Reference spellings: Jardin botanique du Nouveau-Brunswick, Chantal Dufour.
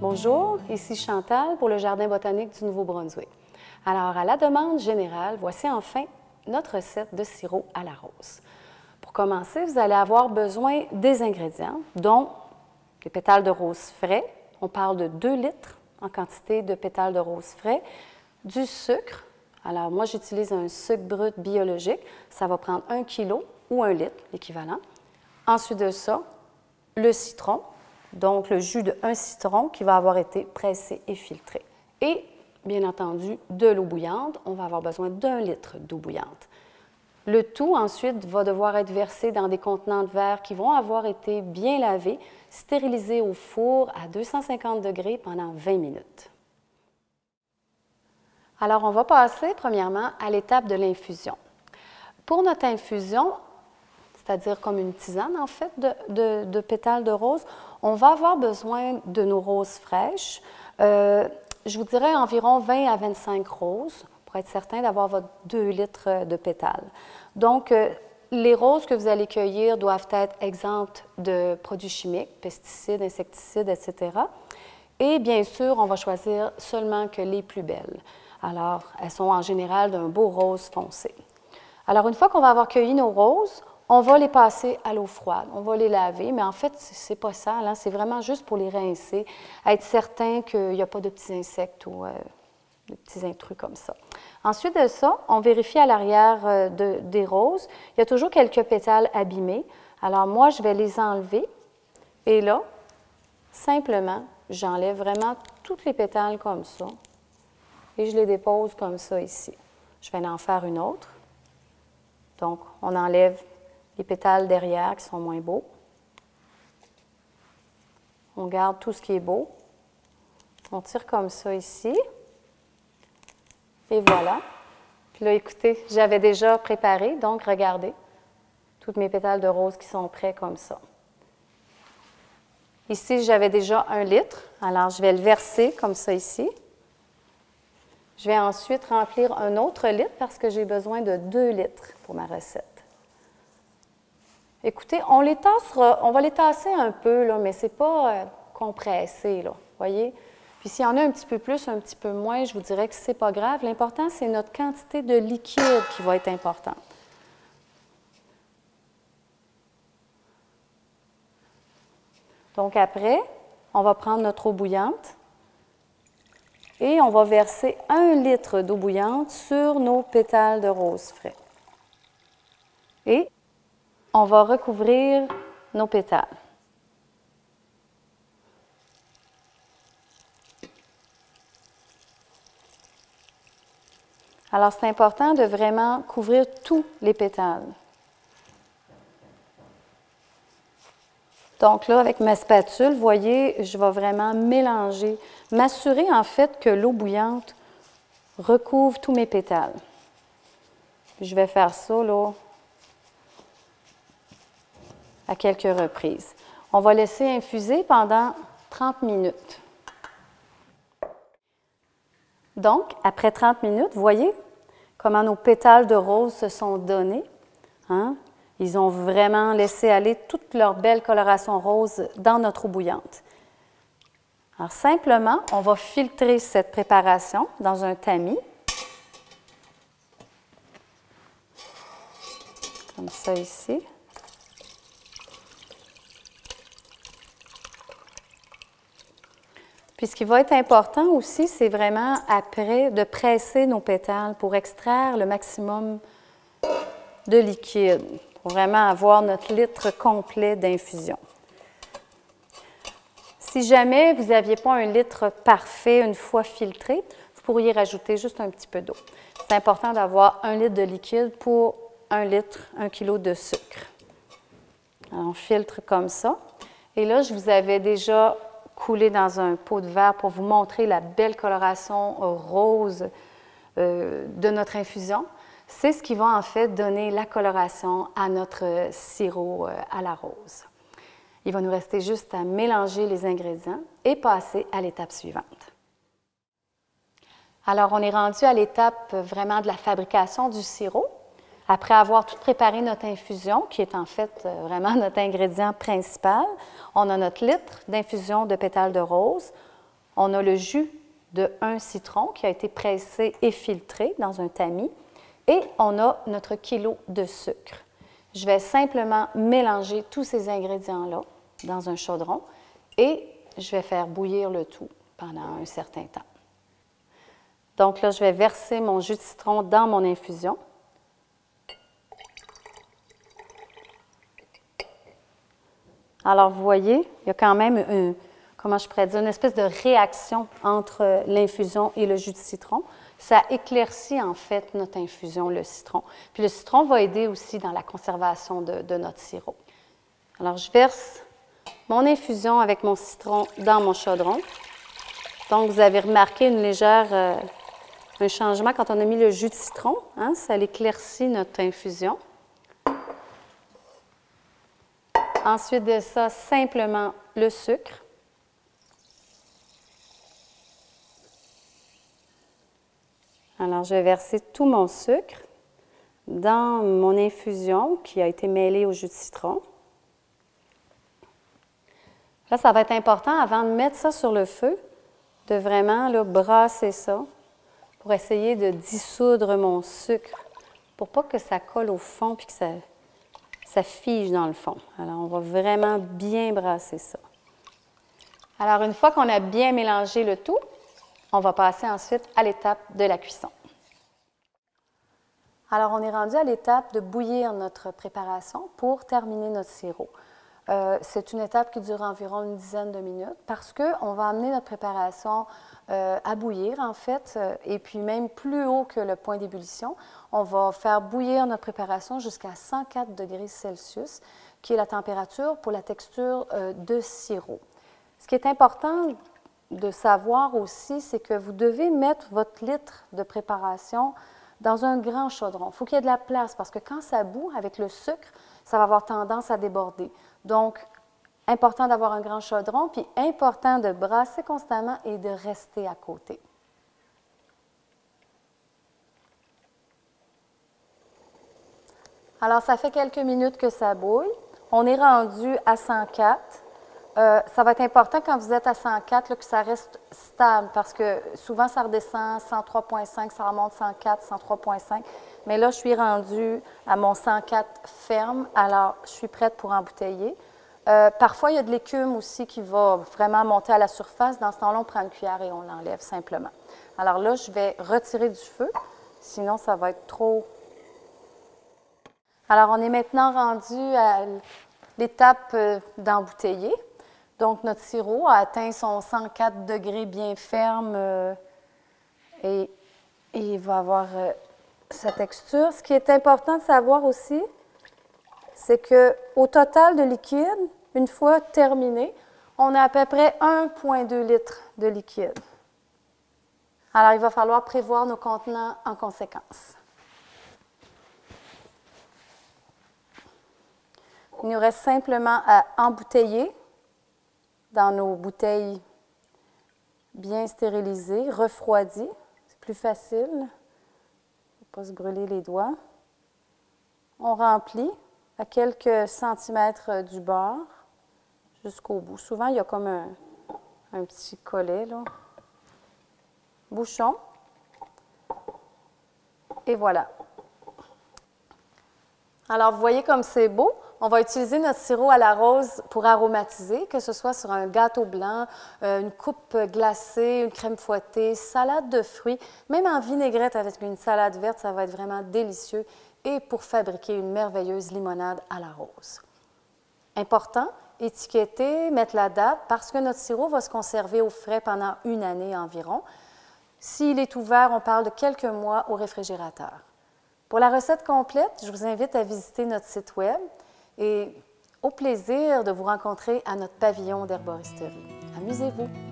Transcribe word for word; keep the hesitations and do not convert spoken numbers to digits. Bonjour, ici Chantal pour le Jardin botanique du Nouveau-Brunswick. Alors, à la demande générale, voici enfin notre recette de sirop à la rose. Pour commencer, vous allez avoir besoin des ingrédients, dont les pétales de rose frais. On parle de deux litres en quantité de pétales de rose frais. Du sucre. Alors, moi, j'utilise un sucre brut biologique. Ça va prendre un kilo ou un litre, l'équivalent. Ensuite de ça, le citron. Donc, le jus d'un citron qui va avoir été pressé et filtré. Et, bien entendu, de l'eau bouillante. On va avoir besoin d'un litre d'eau bouillante. Le tout, ensuite, va devoir être versé dans des contenants de verre qui vont avoir été bien lavés, stérilisés au four à deux cent cinquante degrés pendant vingt minutes. Alors, on va passer, premièrement, à l'étape de l'infusion. Pour notre infusion, c'est-à-dire comme une tisane, en fait, de, de, de pétales de rose, on va avoir besoin de nos roses fraîches. Euh, je vous dirais environ vingt à vingt-cinq roses, pour être certain d'avoir votre deux litres de pétales. Donc, euh, les roses que vous allez cueillir doivent être exemptes de produits chimiques, pesticides, insecticides, et cetera. Et bien sûr, on va choisir seulement que les plus belles. Alors, elles sont en général d'un beau rose foncé. Alors, une fois qu'on va avoir cueilli nos roses, on va les passer à l'eau froide, on va les laver, mais en fait, c'est pas ça, hein? C'est vraiment juste pour les rincer, être certain qu'il n'y a pas de petits insectes ou euh, de petits intrus comme ça. Ensuite de ça, on vérifie à l'arrière euh, de, des roses, il y a toujours quelques pétales abîmés. Alors moi, je vais les enlever et là, simplement, j'enlève vraiment toutes les pétales comme ça et je les dépose comme ça ici. Je vais en faire une autre. Donc, on enlève les pétales derrière qui sont moins beaux. On garde tout ce qui est beau. On tire comme ça ici. Et voilà. Puis là, écoutez, j'avais déjà préparé, donc regardez, toutes mes pétales de rose qui sont prêts comme ça. Ici, j'avais déjà un litre, alors je vais le verser comme ça ici. Je vais ensuite remplir un autre litre parce que j'ai besoin de deux litres pour ma recette. Écoutez, on les tassera, on va les tasser un peu, là, mais ce n'est pas euh, compressé, là, voyez? Puis s'il y en a un petit peu plus, un petit peu moins, je vous dirais que ce n'est pas grave. L'important, c'est notre quantité de liquide qui va être importante. Donc après, on va prendre notre eau bouillante et on va verser un litre d'eau bouillante sur nos pétales de rose frais. Et on va recouvrir nos pétales. Alors, c'est important de vraiment couvrir tous les pétales. Donc là, avec ma spatule, vous voyez, je vais vraiment mélanger, m'assurer en fait que l'eau bouillante recouvre tous mes pétales. Je vais faire ça, là, à quelques reprises. On va laisser infuser pendant trente minutes. Donc, après trente minutes, vous voyez comment nos pétales de rose se sont donnés. Hein? Ils ont vraiment laissé aller toute leur belle coloration rose dans notre eau bouillante. Alors, simplement, on va filtrer cette préparation dans un tamis. Comme ça ici. Puis ce qui va être important aussi, c'est vraiment après de presser nos pétales pour extraire le maximum de liquide, pour vraiment avoir notre litre complet d'infusion. Si jamais vous n'aviez pas un litre parfait une fois filtré, vous pourriez rajouter juste un petit peu d'eau. C'est important d'avoir un litre de liquide pour un litre, un kilo de sucre. Alors, on filtre comme ça. Et là, je vous avais déjà couler dans un pot de verre pour vous montrer la belle coloration rose euh, de notre infusion. C'est ce qui va en fait donner la coloration à notre sirop à la rose. Il va nous rester juste à mélanger les ingrédients et passer à l'étape suivante. Alors, on est rendu à l'étape vraiment de la fabrication du sirop. Après avoir tout préparé notre infusion, qui est en fait vraiment notre ingrédient principal, on a notre litre d'infusion de pétales de rose, On a le jus de un citron qui a été pressé et filtré dans un tamis et on a notre kilo de sucre. Je vais simplement mélanger tous ces ingrédients-là dans un chaudron et je vais faire bouillir le tout pendant un certain temps. Donc là, je vais verser mon jus de citron dans mon infusion. Alors, vous voyez, il y a quand même une, comment je pourrais dire, une espèce de réaction entre l'infusion et le jus de citron. Ça éclaircit en fait notre infusion, le citron. Puis le citron va aider aussi dans la conservation de, de notre sirop. Alors, je verse mon infusion avec mon citron dans mon chaudron. Donc, vous avez remarqué une légère... Euh, un changement quand on a mis le jus de citron, hein, ça éclaircit notre infusion. Ensuite de ça, simplement le sucre. Alors, je vais verser tout mon sucre dans mon infusion qui a été mêlée au jus de citron. Là, ça va être important, avant de mettre ça sur le feu, de vraiment là, brasser ça pour essayer de dissoudre mon sucre, pour pas que ça colle au fond puis que ça, ça fige dans le fond. Alors, on va vraiment bien brasser ça. Alors, une fois qu'on a bien mélangé le tout, on va passer ensuite à l'étape de la cuisson. Alors, on est rendu à l'étape de bouillir notre préparation pour terminer notre sirop. Euh, c'est une étape qui dure environ une dizaine de minutes parce qu'on va amener notre préparation euh, à bouillir, en fait, euh, et puis même plus haut que le point d'ébullition, on va faire bouillir notre préparation jusqu'à cent quatre degrés Celsius, qui est la température pour la texture euh, de sirop. Ce qui est important de savoir aussi, c'est que vous devez mettre votre litre de préparation dans un grand chaudron. Il faut qu'il y ait de la place parce que quand ça bout avec le sucre, ça va avoir tendance à déborder. Donc, important d'avoir un grand chaudron, puis important de brasser constamment et de rester à côté. Alors, ça fait quelques minutes que ça bouille. On est rendu à cent quatre. Euh, ça va être important quand vous êtes à cent quatre là, que ça reste stable parce que souvent, ça redescend cent trois virgule cinq, ça remonte cent quatre, cent trois virgule cinq. Mais là, je suis rendue à mon cent quatre ferme, alors je suis prête pour embouteiller. Euh, parfois, il y a de l'écume aussi qui va vraiment monter à la surface. Dans ce temps-là, on prend une cuillère et on l'enlève simplement. Alors là, je vais retirer du feu, sinon ça va être trop. Alors, on est maintenant rendu à l'étape d'embouteiller. Donc, notre sirop a atteint son cent quatre degrés bien ferme euh, et, et il va avoir... Euh, sa texture. Ce qui est important de savoir aussi, c'est qu'au total de liquide, une fois terminé, on a à peu près un virgule deux litres de liquide. Alors, il va falloir prévoir nos contenants en conséquence. Il nous reste simplement à embouteiller dans nos bouteilles bien stérilisées, refroidies. C'est plus facile. Pas se brûler les doigts. On remplit à quelques centimètres du bord jusqu'au bout. Souvent, il y a comme un, un petit collet, là. Bouchon. Et voilà. Alors, vous voyez comme c'est beau. On va utiliser notre sirop à la rose pour aromatiser, que ce soit sur un gâteau blanc, une coupe glacée, une crème fouettée, salade de fruits, même en vinaigrette avec une salade verte, ça va être vraiment délicieux et pour fabriquer une merveilleuse limonade à la rose. Important, étiqueter, mettre la date parce que notre sirop va se conserver au frais pendant une année environ. S'il est ouvert, on parle de quelques mois au réfrigérateur. Pour la recette complète, je vous invite à visiter notre site web. Et au plaisir de vous rencontrer à notre pavillon d'herboristerie. Amusez-vous!